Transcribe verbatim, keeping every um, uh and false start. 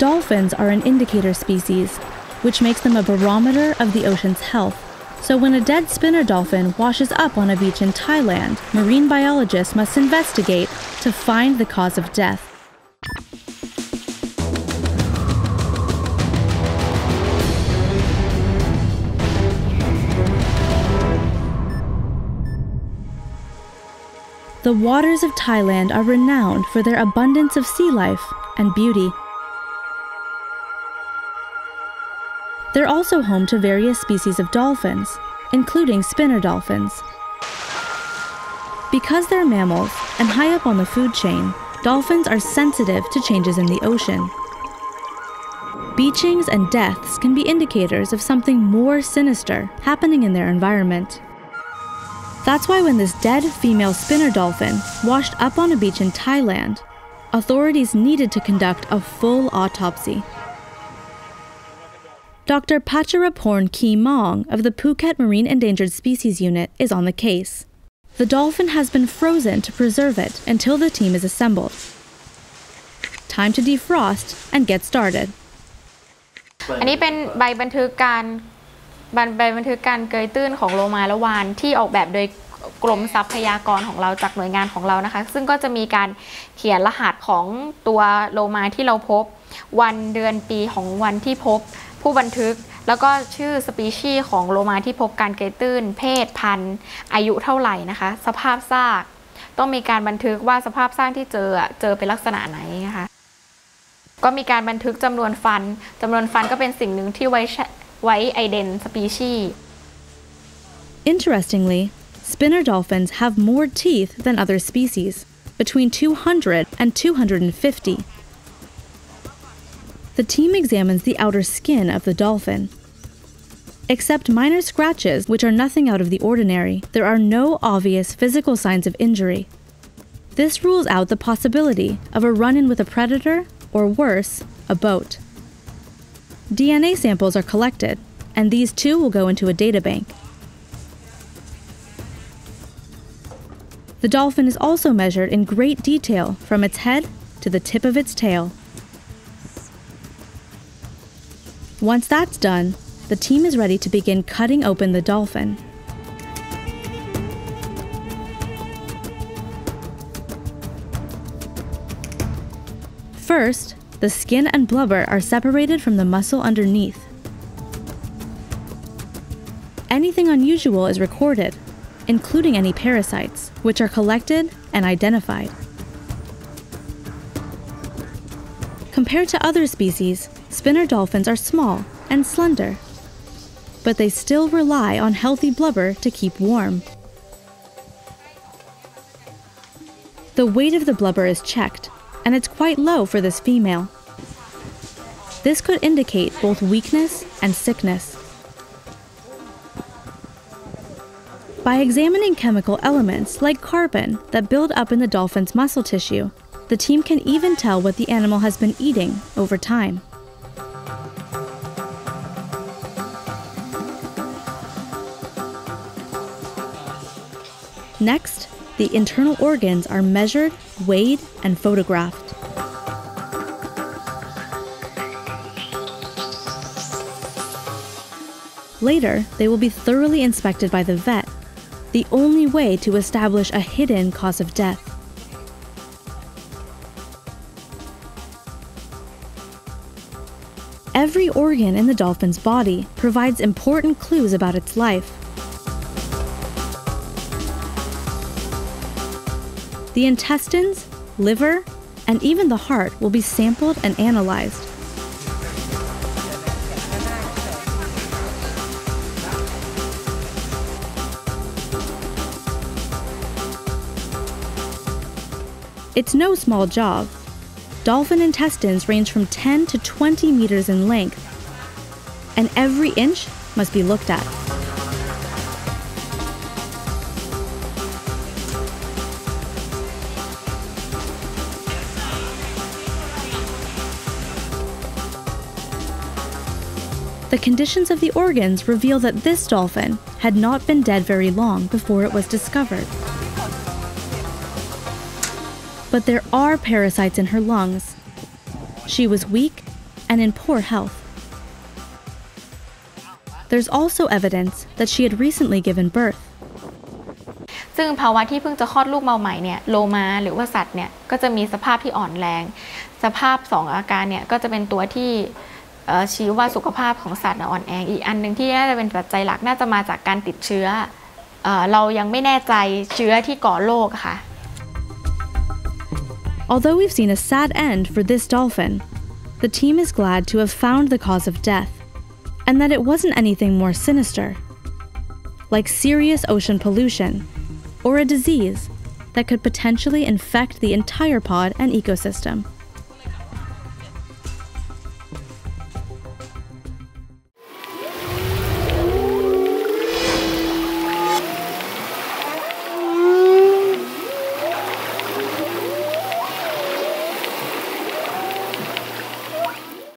Dolphins are an indicator species, which makes them a barometer of the ocean's health. So when a dead spinner dolphin washes up on a beach in Thailand, marine biologists must investigate to find the cause of death. The waters of Thailand are renowned for their abundance of sea life and beauty. They're also home to various species of dolphins, including spinner dolphins. Because they're mammals and high up on the food chain, dolphins are sensitive to changes in the ocean. Beachings and deaths can be indicators of something more sinister happening in their environment. That's why when this dead female spinner dolphin washed up on a beach in Thailand, authorities needed to conduct a full autopsy. Doctor Pachuraporn Pornmong of the Phuket Marine Endangered Species Unit is on the case. The dolphin has been frozen to preserve it until the team is assembled. Time to defrost and get started. อันนี้เป็นใบบันทึกการใบบันทึกการเกยตื้นของโลมาและวาฬที่ออกแบบโดยกรมทรัพยากรของเราจากหน่วยงานของเรานะคะซึ่งก็จะมีการเขียนรหัสของตัวโลมาที่เราพบวันเดือนปีของวันที่พบผู้บันทึกแล้วก็ชื่อสปีชีส์ของโลมาที่พบการเกยตื้นเพศพันธุ์อายุเท่าไหร่นะคะสภาพซากต้องมีการบันทึกว่าสภาพซากที่เจอเจอเป็นลักษณะไหนนะคะก็มีการบันทึกจำนวนฟันจำนวนฟันก็เป็นสิ่งหนึ่งที่ไว้ไว้ไอเดนสปีชีส์ Interestingly, spinner dolphins have more teeth than other species, between two hundred and two hundred fifty. The team examines the outer skin of the dolphin. Except minor scratches, which are nothing out of the ordinary, there are no obvious physical signs of injury. This rules out the possibility of a run-in with a predator, or worse, a boat. D N A samples are collected, and these too will go into a databank. The dolphin is also measured in great detail from its head to the tip of its tail. Once that's done, the team is ready to begin cutting open the dolphin. First, the skin and blubber are separated from the muscle underneath. Anything unusual is recorded, including any parasites, which are collected and identified. Compared to other species, spinner dolphins are small and slender, but they still rely on healthy blubber to keep warm. The weight of the blubber is checked, and it's quite low for this female. This could indicate both weakness and sickness. By examining chemical elements like carbon that build up in the dolphin's muscle tissue, the team can even tell what the animal has been eating over time. Next, the internal organs are measured, weighed, and photographed. Later, they will be thoroughly inspected by the vet, the only way to establish a hidden cause of death. Every organ in the dolphin's body provides important clues about its life. The intestines, liver, and even the heart will be sampled and analyzed. It's no small job. Dolphin intestines range from ten to twenty meters in length, and every inch must be looked at. The conditions of the organs reveal that this dolphin had not been dead very long before it was discovered. But there are parasites in her lungs. She was weak and in poor health. There's also evidence that she had recently given birth. ซึ่งภาวะที่เพิ่งจะคลอดลูกมาใหม่เนี่ยโลมาหรือว่าสัตว์เนี่ยก็จะมีสภาพที่อ่อนแรงสภาพสองอาการเนี่ยก็จะเป็นตัวที่ชี้ว่าสุขภาพของสัตว์อ่อนแออีกอันหนึ่งที่น่าจะเป็นปัจจัยหลักน่าจะมาจากการติดเชื้อเรายังไม่แน่ใจเชื้อที่ก่อโรคค่ะ Although we've seen a sad end for this dolphin, the team is glad to have found the cause of death, and that it wasn't anything more sinister, like serious ocean pollution or a disease that could potentially infect the entire pod and ecosystem.